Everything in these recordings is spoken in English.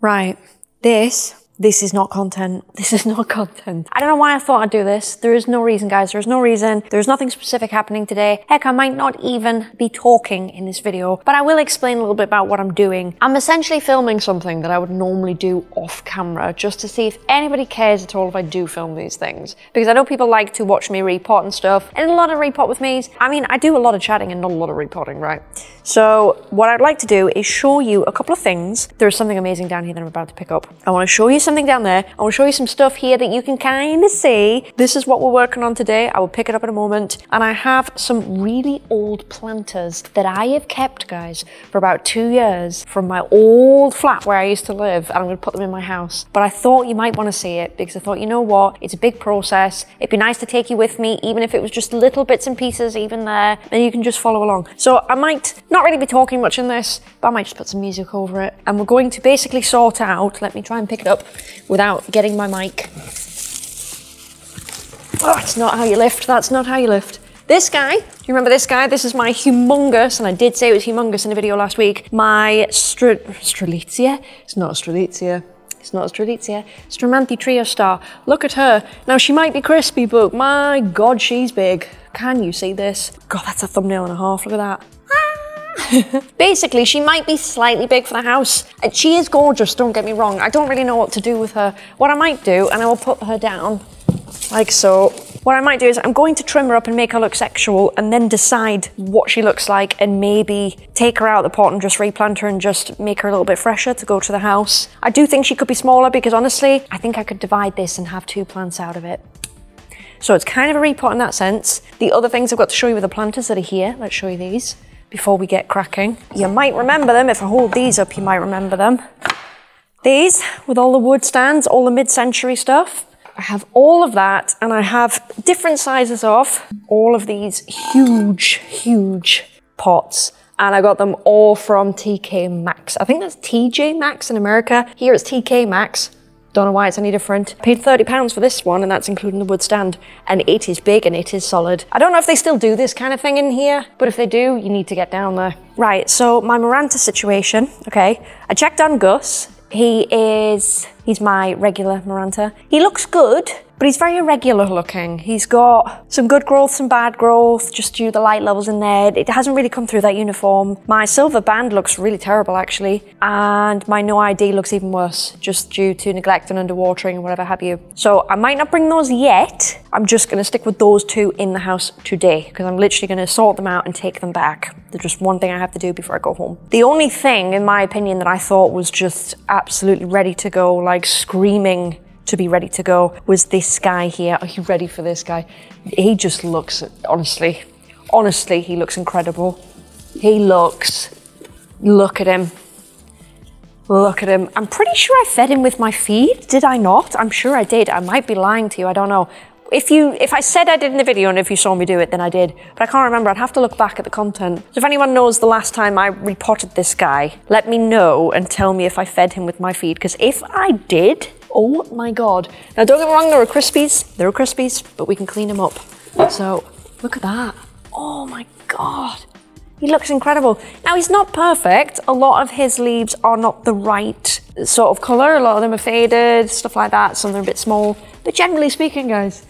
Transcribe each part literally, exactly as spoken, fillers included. Right. This... This is not content. This is not content. I don't know why I thought I'd do this. There is no reason, guys. There is no reason. There is nothing specific happening today. Heck, I might not even be talking in this video, but I will explain a little bit about what I'm doing. I'm essentially filming something that I would normally do off camera just to see if anybody cares at all if I do film these things. Because I know people like to watch me repot and stuff, and a lot of repot with me's. I mean, I do a lot of chatting and not a lot of repotting, right? So what I'd like to do is show you a couple of things. There is something amazing down here that I'm about to pick up. I want to show you something down there. I will show you some stuff here that you can kind of see. This is what we're working on today. I will pick it up in a moment. And I have some really old planters that I have kept, guys, for about two years from my old flat where I used to live. And I'm going to put them in my house. But I thought you might want to see it because I thought, you know what? It's a big process. It'd be nice to take you with me, even if it was just little bits and pieces even there. Then you can just follow along. So I might not really be talking much in this, but I might just put some music over it. And we're going to basically sort out, let me try and pick it up without getting my mic. Oh, that's not how you lift. That's not how you lift. This guy, do you remember this guy? This is my humongous, and I did say it was humongous in a video last week, my Str- Strelitzia? It's not Strelitzia. It's not Strelitzia. Stromanthe Triostar. Look at her. Now, she might be crispy, but my God, she's big. Can you see this? God, that's a thumbnail and a half. Look at that. Basically, she might be slightly big for the house. And she is gorgeous, don't get me wrong. I don't really know what to do with her. What I might do, and I will put her down like so. What I might do is I'm going to trim her up and make her look sexual and then decide what she looks like and maybe take her out of the pot and just replant her and just make her a little bit fresher to go to the house. I do think she could be smaller because honestly, I think I could divide this and have two plants out of it. So it's kind of a repot in that sense. The other things I've got to show you with the planters that are here. Let's show you these. Before we get cracking. You might remember them. If I hold these up, you might remember them. These, with all the wood stands, all the mid-century stuff. I have all of that, and I have different sizes of all of these huge, huge pots. And I got them all from T K Maxx. I think that's T J Maxx in America. Here it's T K Maxx. Don't know why it's any different. I paid thirty pounds for this one, and that's including the wood stand. And it is big and it is solid. I don't know if they still do this kind of thing in here, but if they do, you need to get down there. Right, so my Maranta situation, okay. I checked on Gus. He is, he's my regular Maranta. He looks good, but he's very irregular looking. He's got some good growth, some bad growth, just due to the light levels in there. It hasn't really come through that uniform. My silver band looks really terrible, actually. And my no I D looks even worse, just due to neglect and underwatering and whatever have you. So I might not bring those yet. I'm just gonna stick with those two in the house today, because I'm literally gonna sort them out and take them back. There's just one thing I have to do before I go home. The only thing, in my opinion, that I thought was just absolutely ready to go, like screaming, to be ready to go, was this guy here. Are you ready for this guy? He just looks, honestly, honestly, he looks incredible. He looks, look at him, look at him. I'm pretty sure I fed him with my feed, did I not? I'm sure I did. I might be lying to you, I don't know. If you, if I said I did in the video and if you saw me do it, then I did. But I can't remember, I'd have to look back at the content. So if anyone knows the last time I repotted this guy, let me know and tell me if I fed him with my feed, because if I did, oh my God. Now don't get me wrong, there are crispies, there are crispies, but we can clean them up. So look at that. Oh my God. He looks incredible. Now he's not perfect. A lot of his leaves are not the right sort of color. A lot of them are faded, stuff like that. Some are a bit small, but generally speaking, guys,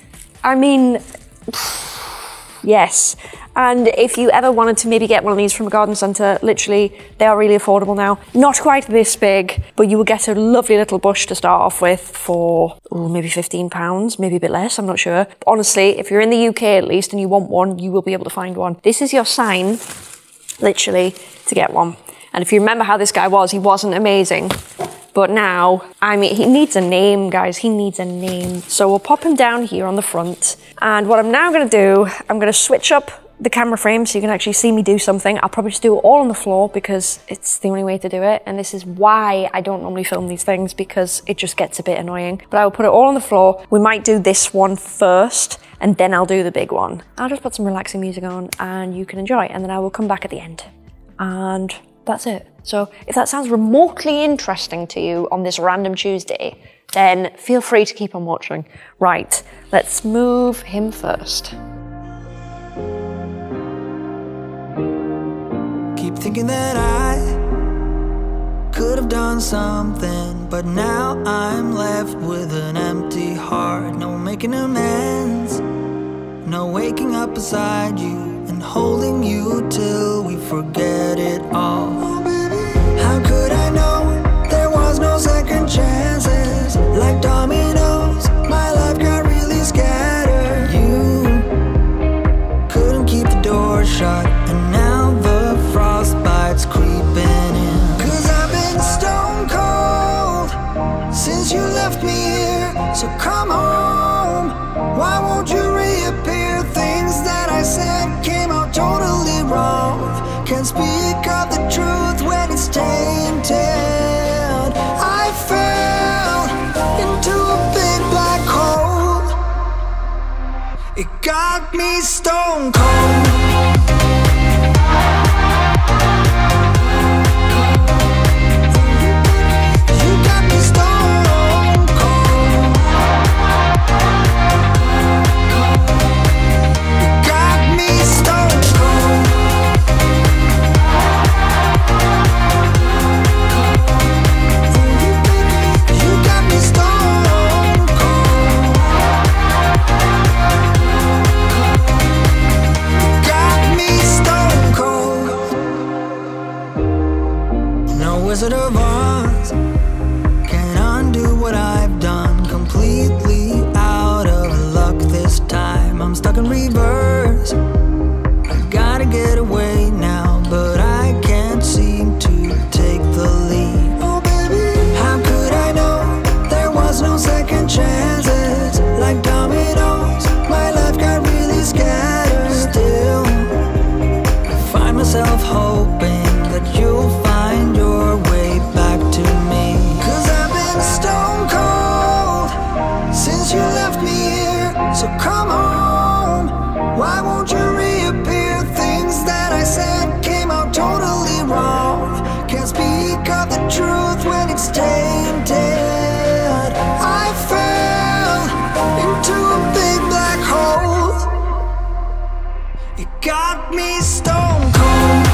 I mean, yes. And if you ever wanted to maybe get one of these from a garden centre, literally, they are really affordable now. Not quite this big, but you will get a lovely little bush to start off with for ooh, maybe fifteen pounds, maybe a bit less, I'm not sure. But honestly, if you're in the U K at least and you want one, you will be able to find one. This is your sign, literally, to get one. And if you remember how this guy was, he wasn't amazing. But now, I mean, he needs a name, guys. He needs a name. So we'll pop him down here on the front. And what I'm now gonna do, I'm gonna switch up the camera frame so you can actually see me do something. I'll probably just do it all on the floor because it's the only way to do it. And this is why I don't normally film these things, because it just gets a bit annoying. But I will put it all on the floor. We might do this one first and then I'll do the big one. I'll just put some relaxing music on and you can enjoy. And then I will come back at the end. And that's it. So if that sounds remotely interesting to you on this random Tuesday, then feel free to keep on watching. Right, let's move him first. Keep thinking that I could have done something, but now I'm left with an empty heart. No making amends, no waking up beside you and holding you till we forget it all. Oh, baby. How could I know there was no second chances? Like dominoes, my life got really scattered. You couldn't keep the door shut, and now the frostbite's creeping in. Cause I've been stone cold since you left me here. So come home, why won't you reappear? Things that I said came out totally wrong. Can't speak of the truth when it's tainted. I fell into a big black hole. It got me stone cold. Wizard of Oz can't undo what I've done. Completely out of luck this time. I'm stuck in reverse. I gotta get away now, but I can't seem to take the lead. Oh baby, how could I know there was no second chances? Like dominoes, my life got really scattered. Still, I find myself hoping that you'll find your way back to me. Cause I've been stone cold since you left me here. So come home, why won't you reappear? Things that I said came out totally wrong. Can't speak of the truth when it's tainted. I fell into a big black hole. It got me stone cold.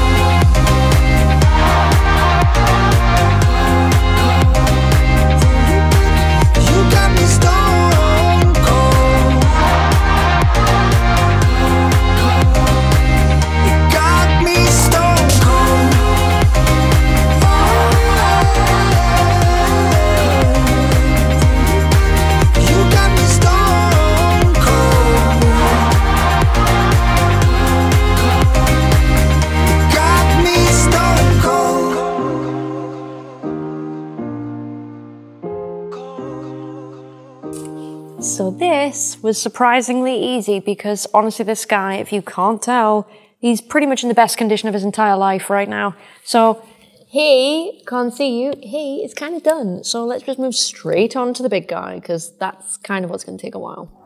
So this was surprisingly easy because honestly this guy, if you can't tell, he's pretty much in the best condition of his entire life right now. So he can't see you, he is kind of done. So let's just move straight on to the big guy because that's kind of what's going to take a while.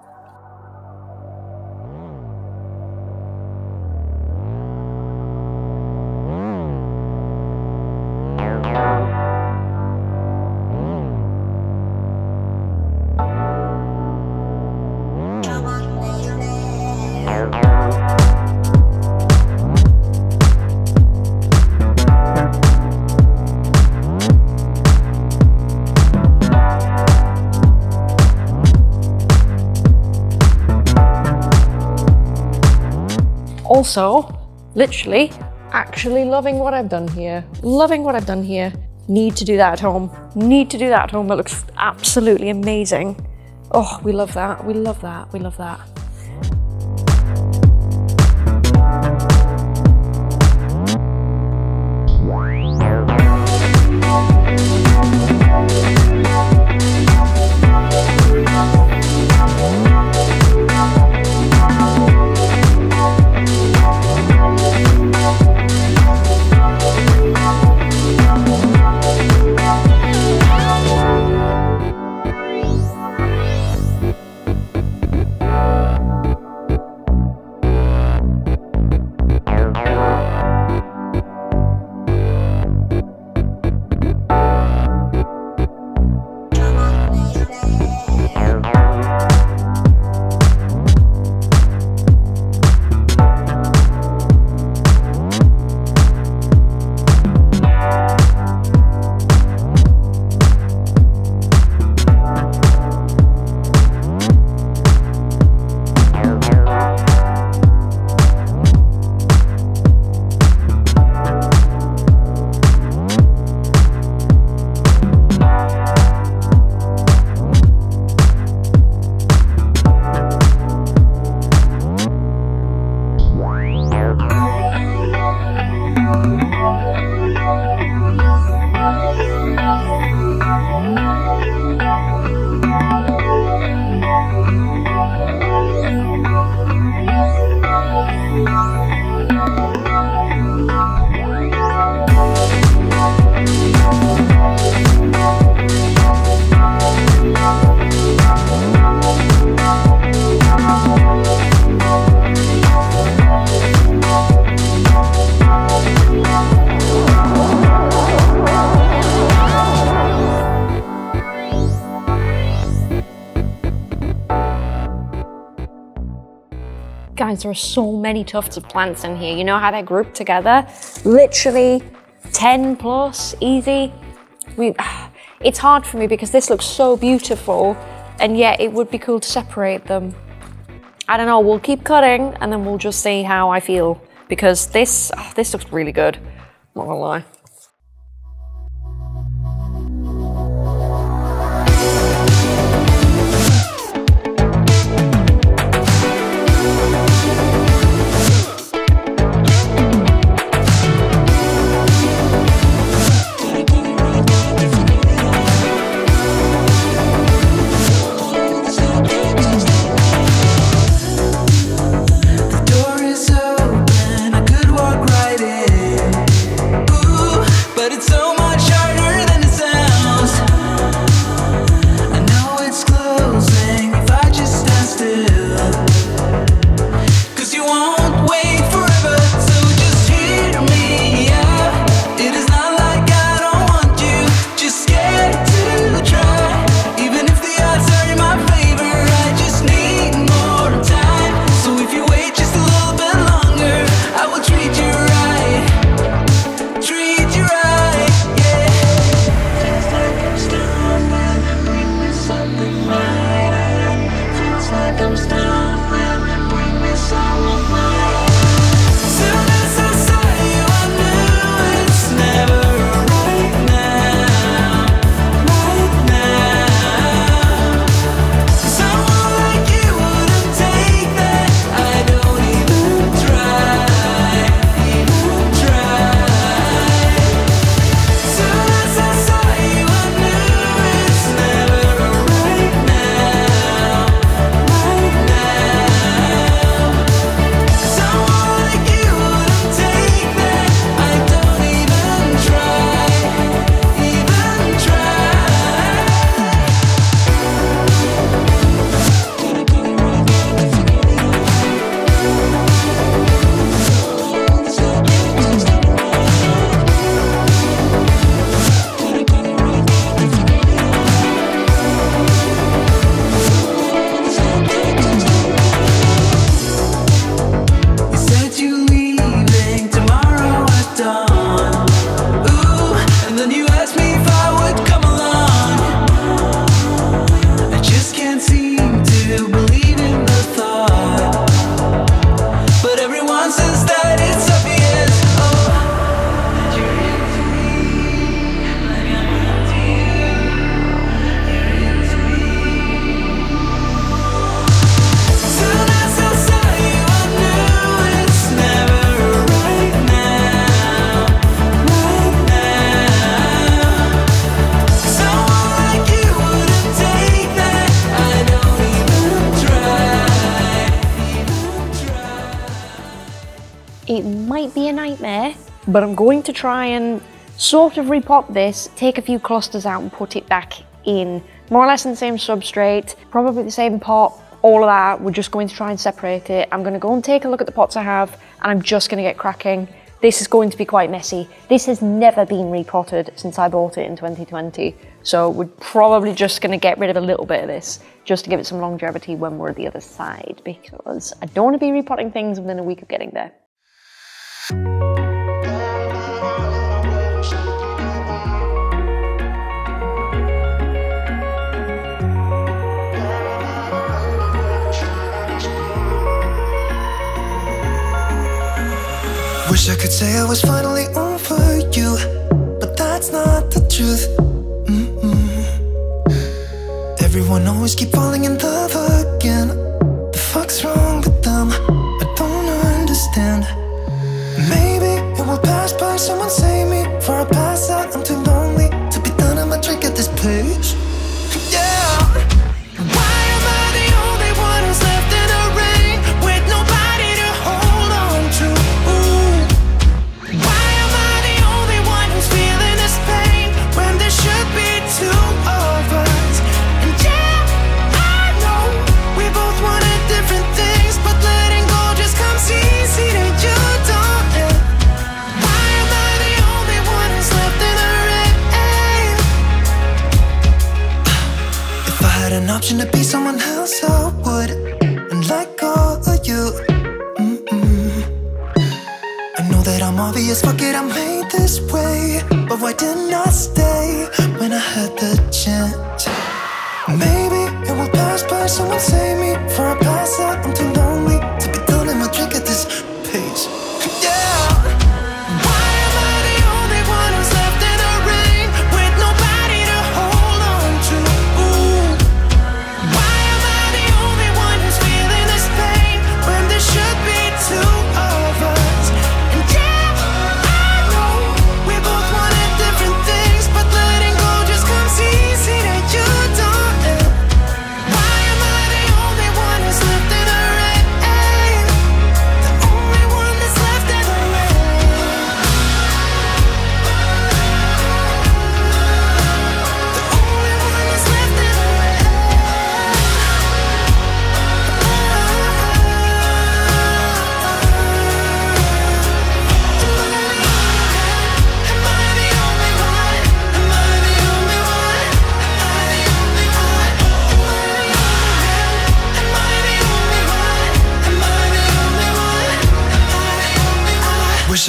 Also, literally, actually loving what I've done here. Loving what I've done here. Need to do that at home. Need to do that at home. It looks absolutely amazing. Oh, we love that. We love that. We love that. Bye. Guys, there are so many tufts of plants in here. You know how they're grouped together? Literally ten plus, easy. We, it's hard for me because this looks so beautiful and yet it would be cool to separate them. I don't know, we'll keep cutting and then we'll just see how I feel because this, oh, this looks really good, not gonna lie. It might be a nightmare, but I'm going to try and sort of repop this, take a few clusters out and put it back in. More or less in the same substrate, probably the same pot, all of that. We're just going to try and separate it. I'm gonna go and take a look at the pots I have and I'm just gonna get cracking. This is going to be quite messy. This has never been repotted since I bought it in twenty twenty. So we're probably just gonna get rid of a little bit of this just to give it some longevity when we're at the other side because I don't wanna be repotting things within a week of getting there. Wish I could say I was finally over you, but that's not the truth. Mm-mm. Everyone always keep falling in love again. The fuck's wrong with them? I don't understand. Maybe it will pass by. Can someone save me before I pass out? I'm too lonely to be done on my drink at this pace. An option to be someone else, I would, and like all of you. Mm-mm. I know that I'm obvious, fuck it, I'm made this way. But why didn't I stay when I had the chance? Maybe it will pass by, someone save me before I pass out. I'm too lonely to be done in my drink at this pace. Yeah.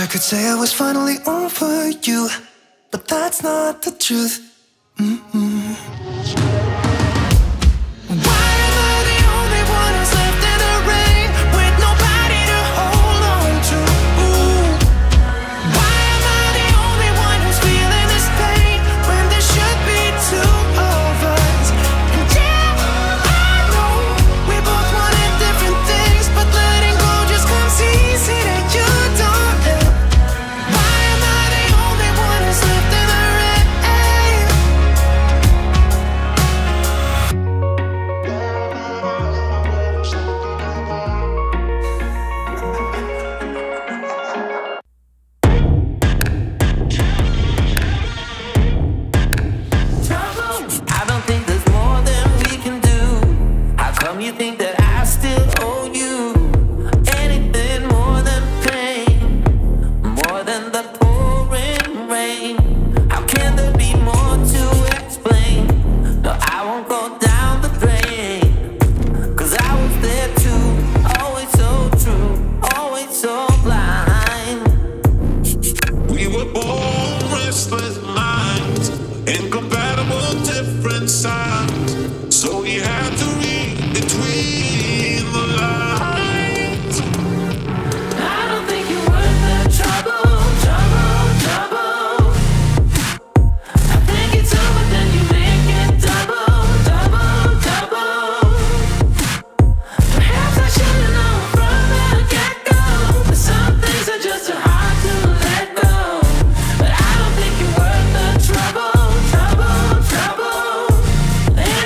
I could say I was finally over you, but that's not the truth. Mm-mm. Hey!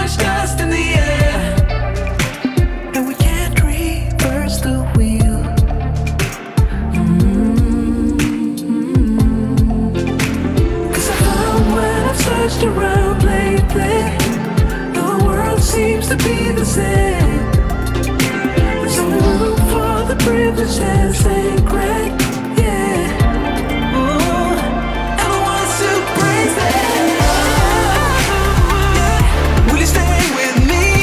much dust in the air, and we can't reverse the wheel. Mm-hmm. Cause I found when I've searched around lately, the world seems to be the same. There's only room for the privileged and sacred. Yeah. Stay with me.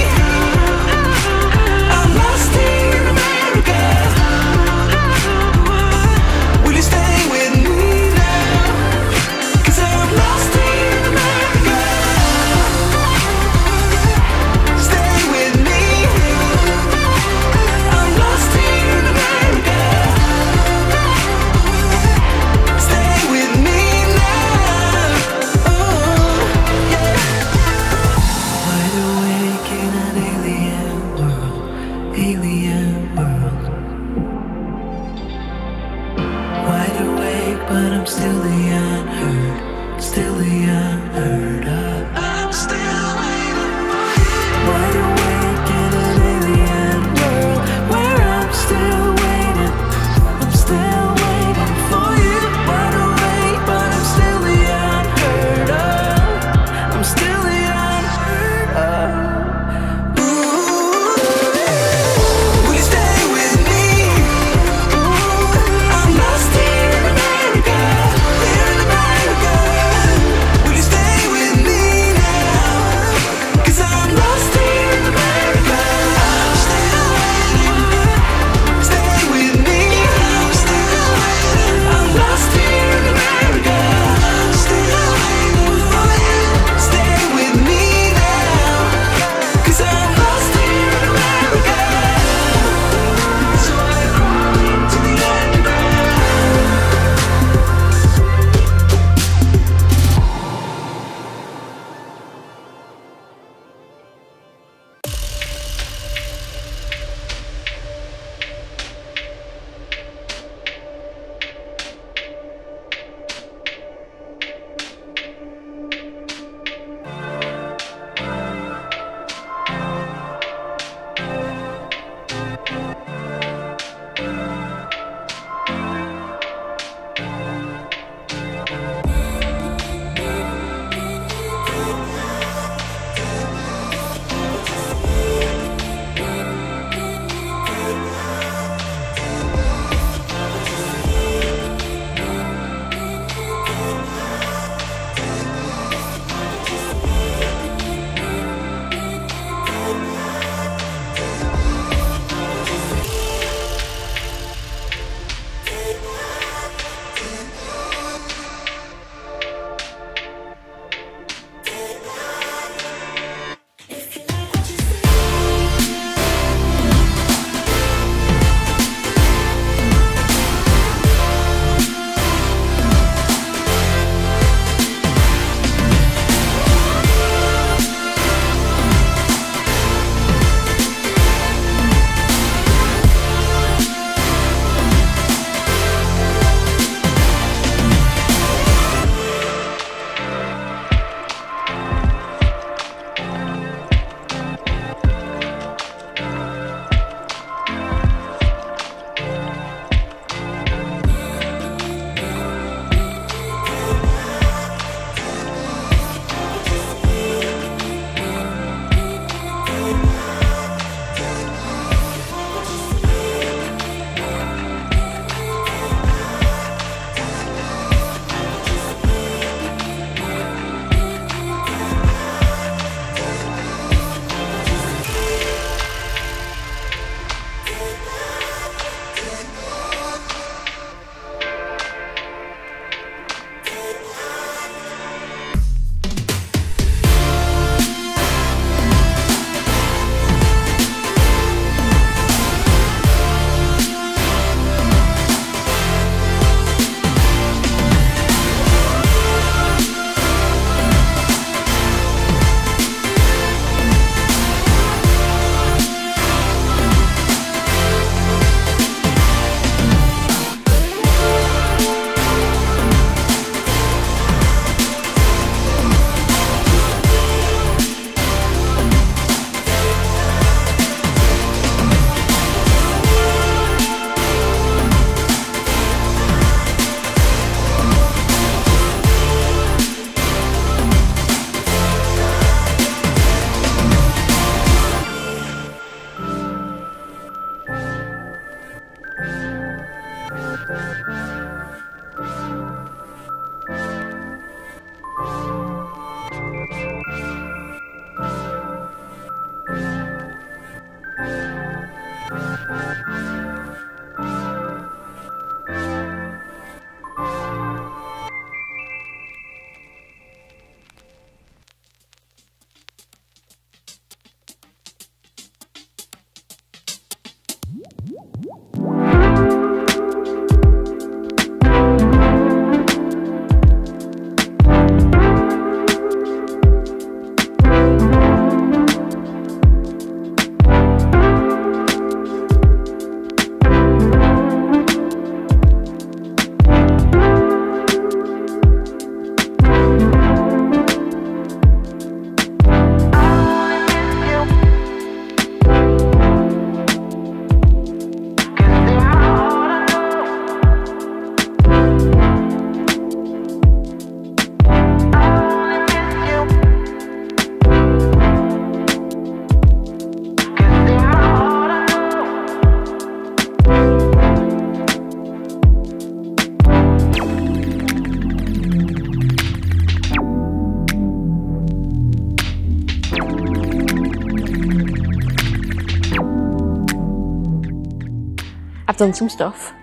I've done some stuff.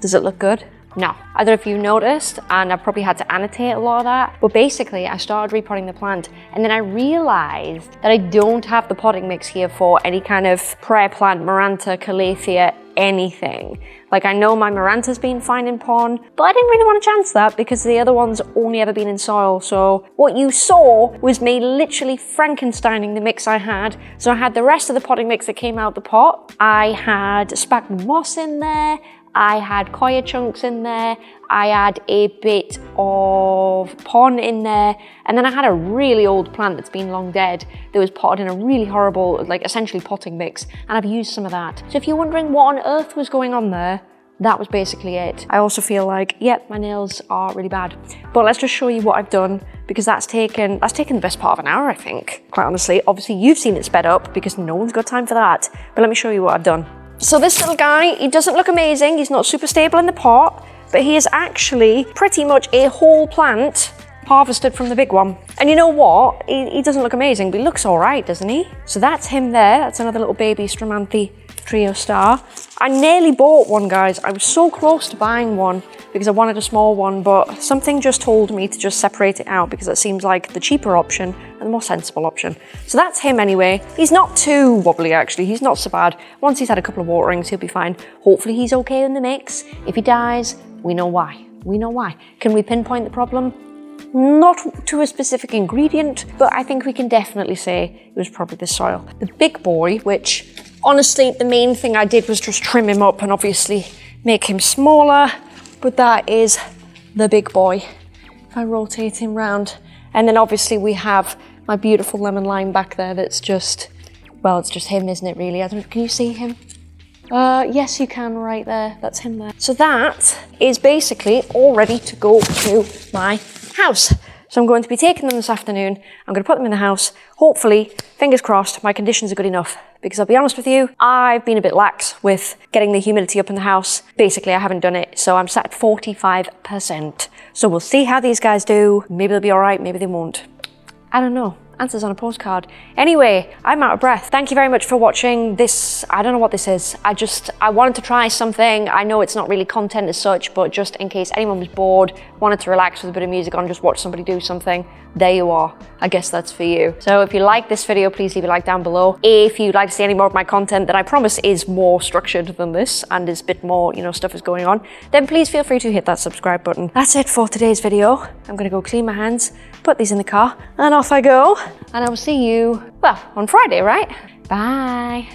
Does it look good? No. I don't know if you noticed, and I probably had to annotate a lot of that, but basically I started repotting the plant, and then I realized that I don't have the potting mix here for any kind of prayer plant, Maranta, Calathea, anything. Like, I know my Maranta's been fine in pond, but I didn't really want to chance that because the other one's only ever been in soil. So what you saw was me literally Frankensteining the mix I had. So I had the rest of the potting mix that came out the pot. I had sphagnum moss in there. I had coir chunks in there. I had a bit of pond in there. And then I had a really old plant that's been long dead that was potted in a really horrible, like, essentially potting mix. And I've used some of that. So if you're wondering what on earth was going on there, that was basically it. I also feel like, yep, yeah, my nails are really bad. But let's just show you what I've done, because that's taken, that's taken the best part of an hour, I think, quite honestly. Obviously, you've seen it sped up because no one's got time for that. But let me show you what I've done. So this little guy, he doesn't look amazing. He's not super stable in the pot, but he is actually pretty much a whole plant harvested from the big one. And you know what? He, he doesn't look amazing, but he looks all right, doesn't he? So that's him there. That's another little baby Stromanthe Triostar. I nearly bought one, guys. I was so close to buying one because I wanted a small one, but something just told me to just separate it out because it seems like the cheaper option and the more sensible option. So that's him anyway. He's not too wobbly, actually. He's not so bad. Once he's had a couple of waterings, he'll be fine. Hopefully he's okay in the mix. If he dies, we know why. We know why. Can we pinpoint the problem? Not to a specific ingredient, but I think we can definitely say it was probably the soil. The big boy, which honestly, the main thing I did was just trim him up and obviously make him smaller, but that is the big boy. If I rotate him round, and then obviously we have my beautiful lemon lime back there that's just, well, it's just him, isn't it, really? I don't know, can you see him? Uh, yes, you can, right there. That's him there. So that is basically all ready to go to my house. So I'm going to be taking them this afternoon. I'm going to put them in the house. Hopefully, fingers crossed, my conditions are good enough. Because I'll be honest with you, I've been a bit lax with getting the humidity up in the house. Basically, I haven't done it. So I'm sat at forty-five percent. So we'll see how these guys do. Maybe they'll be all right. Maybe they won't. I don't know. Answers on a postcard. Anyway, I'm out of breath. Thank you very much for watching this. I don't know what this is. I just, I wanted to try something. I know it's not really content as such, but just in case anyone was bored, wanted to relax with a bit of music on, just watch somebody do something, there you are. I guess that's for you. So if you like this video, please leave a like down below. If you'd like to see any more of my content that I promise is more structured than this and is a bit more, you know, stuff is going on, then please feel free to hit that subscribe button. That's it for today's video. I'm gonna go clean my hands, put these in the car, and off I go. And I will see you, well, on Friday, right? Bye.